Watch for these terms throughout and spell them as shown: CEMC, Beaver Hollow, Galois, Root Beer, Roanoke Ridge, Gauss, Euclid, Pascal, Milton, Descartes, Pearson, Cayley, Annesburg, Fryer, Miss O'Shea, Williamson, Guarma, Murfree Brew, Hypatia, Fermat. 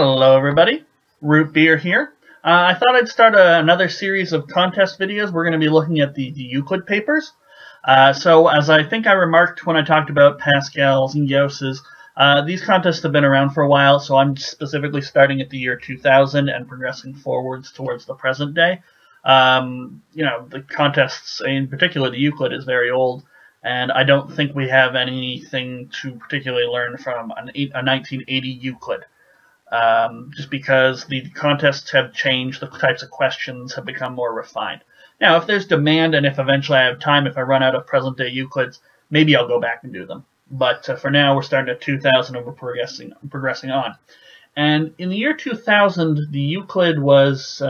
Hello everybody, Root Beer here. I thought I'd start another series of contest videos. We're going to be looking at the Euclid papers. So as I think I remarked when I talked about Pascal's and Gauss's, these contests have been around for a while, so I'm specifically starting at the year 2000 and progressing forwards towards the present day. You know, the contests, in particular the Euclid, is very old, and I don't think we have anything to particularly learn from a 1980 Euclid. Just because the contests have changed, the types of questions have become more refined. Now, if there's demand and if eventually I have time, if I run out of present-day Euclids, maybe I'll go back and do them. But for now, we're starting at 2000 and we're progressing on. And in the year 2000, the Euclid was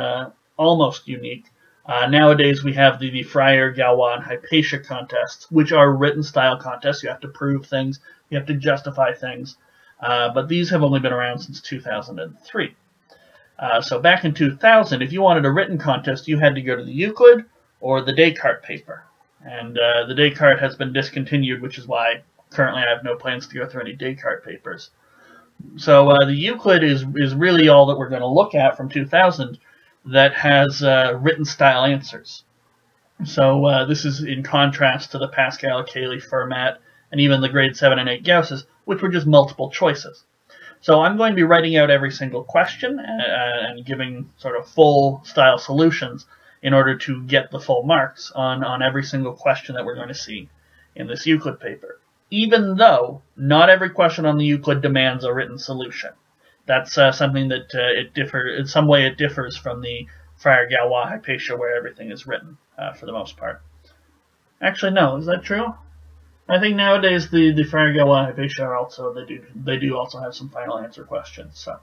almost unique. Nowadays, we have the Fryer, Galois, and Hypatia contests, which are written-style contests. You have to prove things. You have to justify things. But these have only been around since 2003. So back in 2000, if you wanted a written contest, you had to go to the Euclid or the Descartes paper. And the Descartes has been discontinued, which is why currently I have no plans to go through any Descartes papers. So the Euclid is really all that we're going to look at from 2000 that has written style answers. So this is in contrast to the Pascal, Cayley, Fermat, and even the grade 7 and 8 Gausses, which were just multiple choices. So I'm going to be writing out every single question and giving sort of full style solutions in order to get the full marks on every single question that we're going to see in this Euclid paper, even though not every question on the Euclid demands a written solution. That's something that in some way it differs from the Fryer, Galois, Hypatia, where everything is written for the most part. Actually, no, is that true? I think nowadays the Fryer, Galois, and Hypatia are also they do also have some final answer questions. So,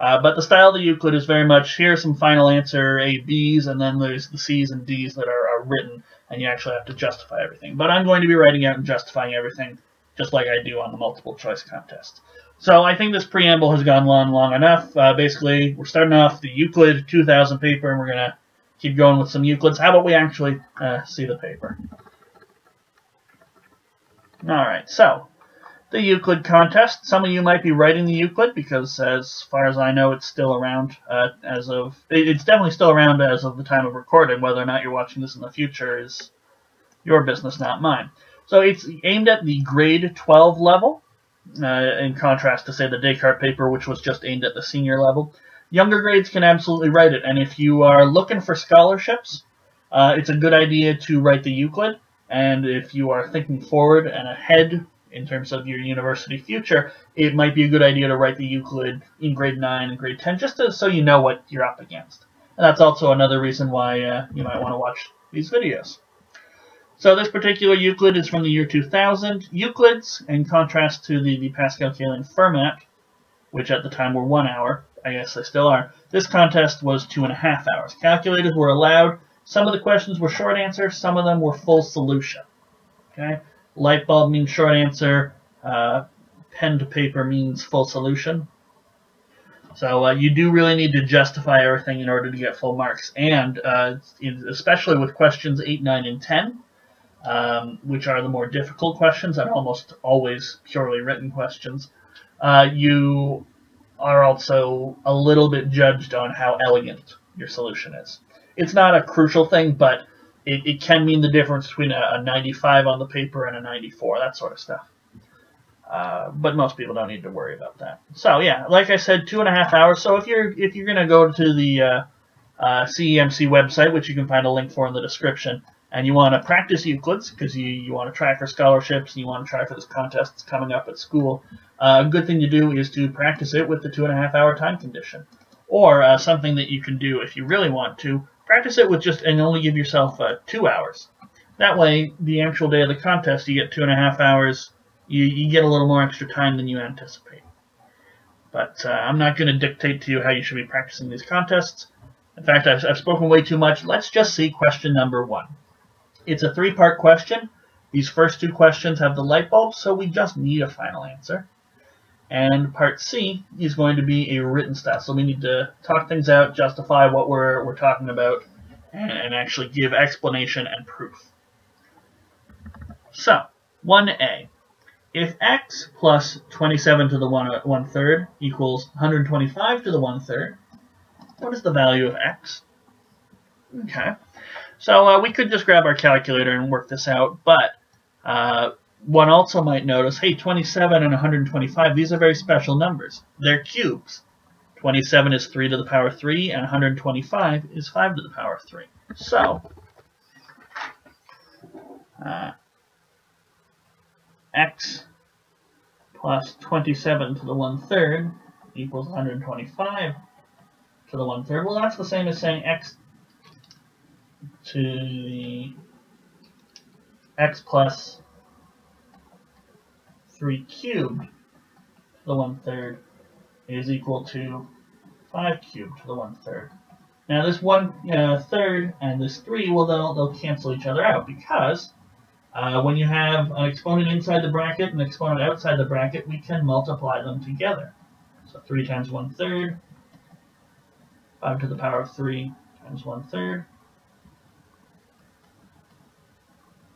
but the style of the Euclid is very much here's some final answer A, B's, and then there's the C's and D's that are written, and you actually have to justify everything. But I'm going to be writing out and justifying everything, just like I do on the multiple choice contest. So I think this preamble has gone long enough. Basically, we're starting off the Euclid 2000 paper, and we're gonna keep going with some Euclids. How about we actually see the paper? Alright, so, the Euclid contest. Some of you might be writing the Euclid because, as far as I know, it's still around it's definitely still around as of the time of recording. Whether or not you're watching this in the future is your business, not mine. So it's aimed at the grade 12 level, in contrast to, say, the Descartes paper, which was just aimed at the senior level. Younger grades can absolutely write it, and if you are looking for scholarships, it's a good idea to write the Euclid. And if you are thinking forward and ahead in terms of your university future, it might be a good idea to write the Euclid in grade 9 and grade 10, just so you know what you're up against. And that's also another reason why you might want to watch these videos. So this particular Euclid is from the year 2000. Euclids, in contrast to the Pascal, Cayley, and Fermat, which at the time were 1 hour, I guess they still are, this contest was 2.5 hours. Calculators were allowed. Some of the questions were short answer, some of them were full solution. Okay? Light bulb means short answer, pen to paper means full solution. So you do really need to justify everything in order to get full marks. And especially with questions 8, 9, and 10, which are the more difficult questions and almost always purely written questions, you are also a little bit judged on how elegant your solution is. It's not a crucial thing, but it can mean the difference between a 95 on the paper and a 94, that sort of stuff. But most people don't need to worry about that. So yeah, like I said, 2.5 hours. So if you're gonna go to the CEMC website, which you can find a link for in the description, and you want to practice Euclids because you want to try for scholarships and you want to try for this contest that's coming up at school, a good thing to do is to practice it with the 2.5 hour time condition, or something that you can do if you really want to. Practice it with just, and only give yourself 2 hours. That way, the actual day of the contest, you get 2.5 hours. You get a little more extra time than you anticipate. But I'm not going to dictate to you how you should be practicing these contests. In fact, I've spoken way too much. Let's just see question number 1. It's a 3-part question. These first 2 questions have the light bulb, so we just need a final answer. And part C is going to be a written style. So we need to talk things out, justify what we're talking about, and actually give explanation and proof. So, 1A. If x plus 27 to the 1/3 equals 125 to the 1/3, what is the value of x? Okay, so we could just grab our calculator and work this out, but one also might notice, hey, 27 and 125, these are very special numbers. They're cubes. 27 is 3 to the power 3, and 125 is 5 to the power 3. So, x plus 27 to the 1/3 equals 125 to the 1/3. Well, that's the same as saying x plus 3 cubed to the 1/3 is equal to 5 cubed to the 1/3. Now this 1/3 and this 3, well, they'll cancel each other out, because when you have an exponent inside the bracket and an exponent outside the bracket, we can multiply them together. So 3 times 1/3, 5 to the power of 3 times 1/3.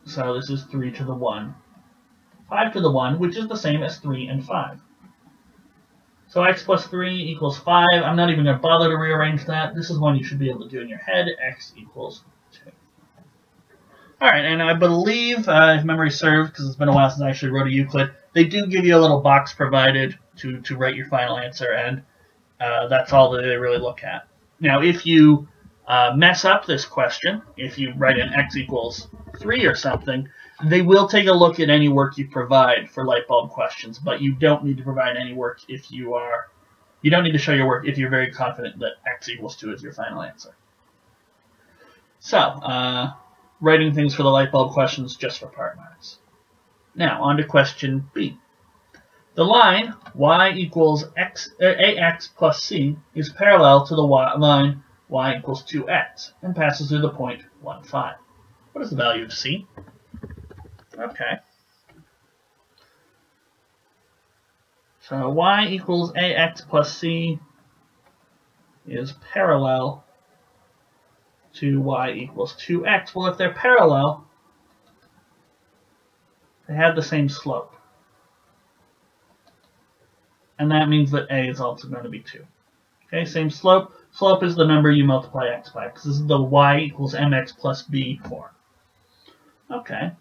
So this is 3 to the 1. 5 to the 1, which is the same as 3 and 5. So x plus 3 equals 5. I'm not even going to bother to rearrange that. This is one you should be able to do in your head. X equals 2. All right, and I believe, if memory serves, because it's been a while since I actually wrote a Euclid, they do give you a little box provided to write your final answer, and that's all that they really look at. Now, if you mess up this question, if you write in x equals 3 or something, they will take a look at any work you provide for light bulb questions, but you don't need to provide any work if you are, you don't need to show your work if you're very confident that x equals 2 is your final answer. So, writing things for the light bulb questions just for part marks. Now, on to question B. The line y equals ax plus c is parallel to the line y equals 2x and passes through the point 1, 5. What is the value of c? Okay. So y equals ax plus c is parallel to y equals 2x. Well, if they're parallel, they have the same slope. And that means that a is also going to be 2. Okay, same slope. Slope is the number you multiply x by, because this is the y equals mx plus b form. Okay,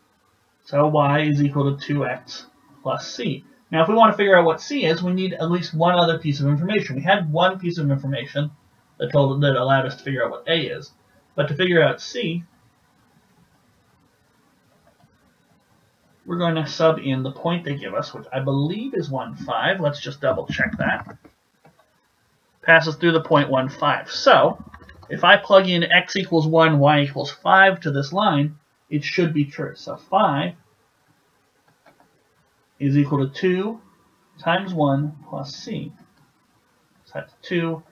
so y is equal to 2x plus c. Now, if we want to figure out what c is, we need at least one other piece of information. We had one piece of information that allowed us to figure out what a is. But to figure out c, we're going to sub in the point they give us, which I believe is 1, 5. Let's just double check that. Passes through the point 1, 5. So, if I plug in x equals 1, y equals 5 to this line, it should be true. So 5 is equal to 2 times 1 plus c. So that's 2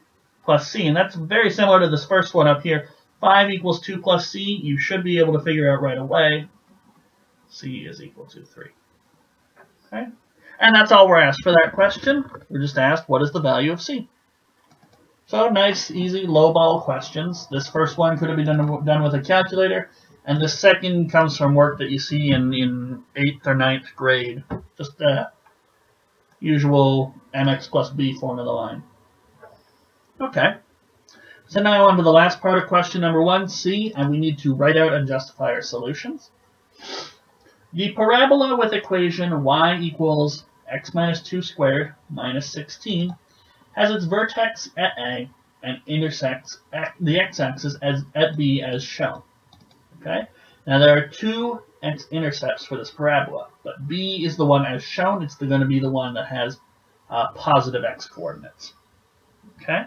plus c, and that's very similar to this first one up here. 5 equals 2 plus c, you should be able to figure out right away. C is equal to 3. Okay? And that's all we're asked for that question. We're just asked, what is the value of c? So nice, easy, lowball questions. This first one could have been done with a calculator, and the second comes from work that you see in 8th or 9th grade. Just the usual mx plus b form of the line. Okay. So now on to the last part of question number 1c, and we need to write out and justify our solutions. The parabola with equation y equals x minus 2 squared minus 16 has its vertex at A and intersects at the x-axis at B as shown. Okay? Now there are two x-intercepts for this parabola, but B is the one as shown. It's going to be the one that has positive x-coordinates. Okay?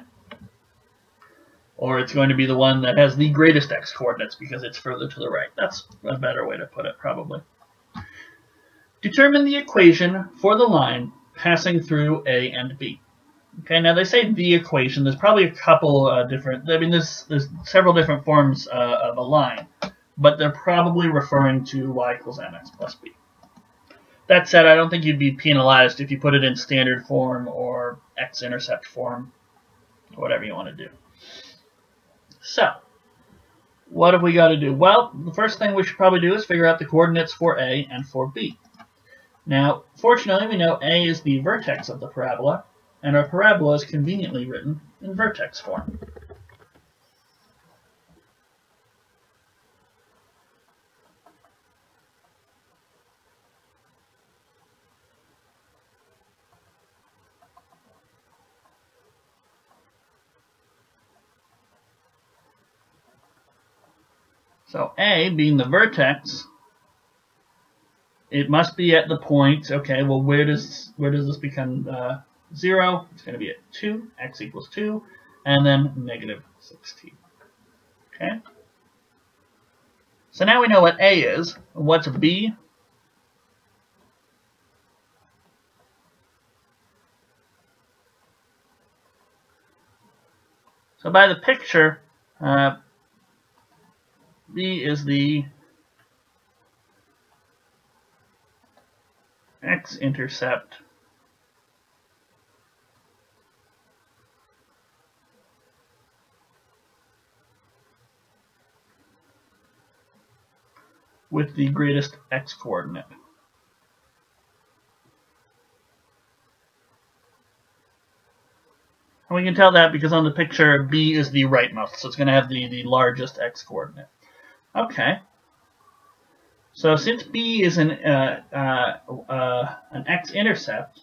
Or it's going to be the one that has the greatest x-coordinates because it's further to the right. That's a better way to put it, probably. Determine the equation for the line passing through A and B. Okay, now they say the equation. There's probably a couple different, I mean, there's several different forms of a line, but they're probably referring to y equals mx plus b. That said, I don't think you'd be penalized if you put it in standard form or x-intercept form, or whatever you want to do. So, what have we got to do? Well, the first thing we should probably do is figure out the coordinates for A and for B. Now, fortunately, we know A is the vertex of the parabola, and our parabola is conveniently written in vertex form. So A being the vertex, it must be at the point, okay, well, where does this become 0? It's going to be at 2, x equals 2, and then negative 16. Okay? So now we know what A is. What's B? So by the picture, B is the x-intercept with the greatest x-coordinate. And we can tell that because on the picture, B is the rightmost, so it's going to have the largest x-coordinate. Okay, so since B is an x-intercept,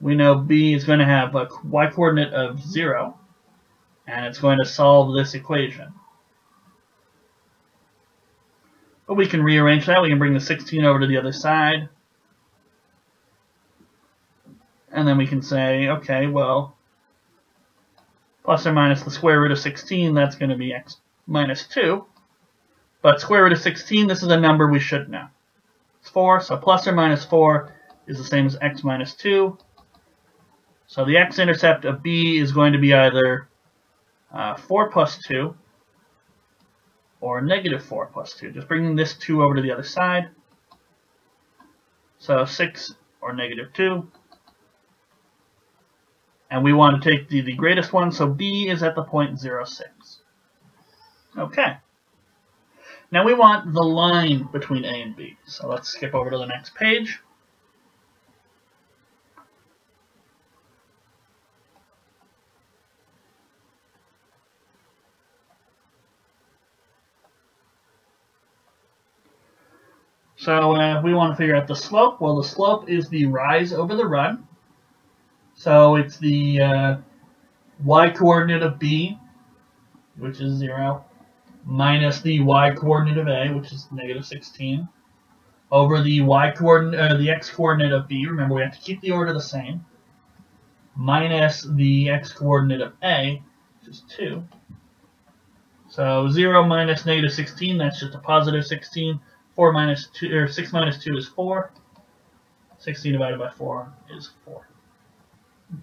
we know B is going to have a y-coordinate of 0, and it's going to solve this equation. But we can rearrange that. We can bring the 16 over to the other side, and then we can say, okay, well, plus or minus the square root of 16, that's going to be x minus 2, but square root of 16, this is a number we should know. It's 4, so plus or minus 4 is the same as x minus 2. So the x-intercept of B is going to be either 4 plus 2 or negative 4 plus 2. Just bringing this 2 over to the other side. So 6 or negative 2. And we want to take the greatest one, so B is at the point 0,6. Okay. Now we want the line between A and B. So let's skip over to the next page. So we want to figure out the slope. Well, the slope is the rise over the run. So it's the y-coordinate of B, which is 0. Minus the y-coordinate of A, which is negative 16, over the y-coordinate, the x-coordinate of B. Remember, we have to keep the order the same. Minus the x-coordinate of A, which is 2. So 0 minus negative 16, that's just a positive 16. 4 minus 2, or 6 minus 2 is 4. 16 divided by 4 is 4.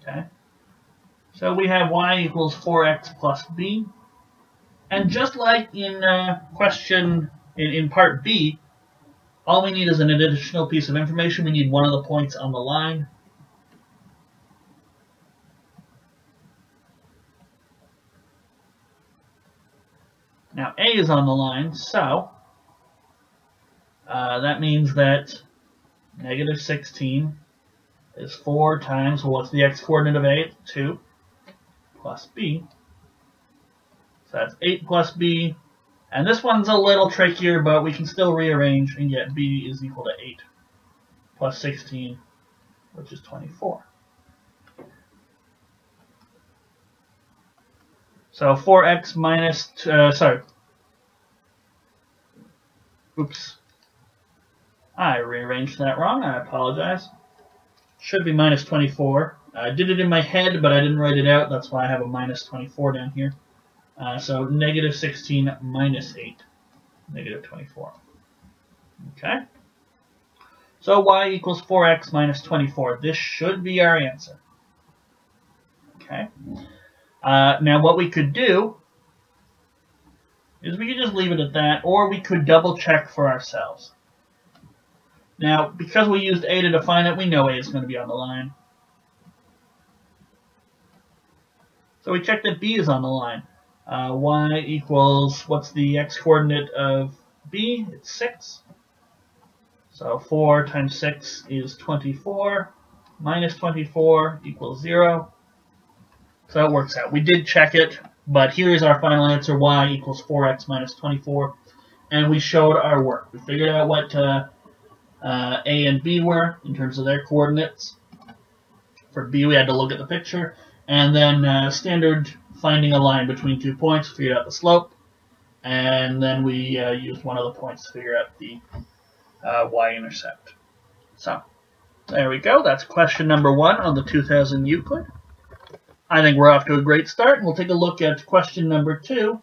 Okay. So we have y equals 4x plus B. And just like in question in part B, all we need is an additional piece of information. We need one of the points on the line. Now A is on the line, so that means that negative 16 is 4 times, well, what's the x-coordinate of A? 2 plus B. So that's 8 plus B, and this one's a little trickier, but we can still rearrange and get B is equal to 8 plus 16, which is 24. So 4x minus, oops, I rearranged that wrong, I apologize. Should be minus 24. I did it in my head, but I didn't write it out, that's why I have a minus 24 down here. So negative 16 minus 8, negative 24. Okay? So y equals 4x minus 24. This should be our answer. Okay? Now what we could do is we could just leave it at that, or we could double check for ourselves. Now, because we used A to define it, we know A is going to be on the line. So we check that B is on the line. Y equals, what's the x-coordinate of B? It's 6. So 4 times 6 is 24, minus 24 equals 0. So that works out. We did check it, but here is our final answer, y equals 4x minus 24. And we showed our work. We figured out what A and B were in terms of their coordinates. For B, we had to look at the picture. And then standard finding a line between 2 points, figured out the slope. And then we used one of the points to figure out the y-intercept. So, there we go. That's question number 1 on the 2000 Euclid. I think we're off to a great start, and we'll take a look at question number 2,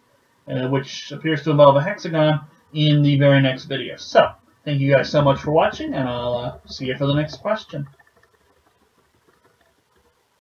which appears to involve a hexagon, in the very next video. So, thank you guys so much for watching, and I'll see you for the next question.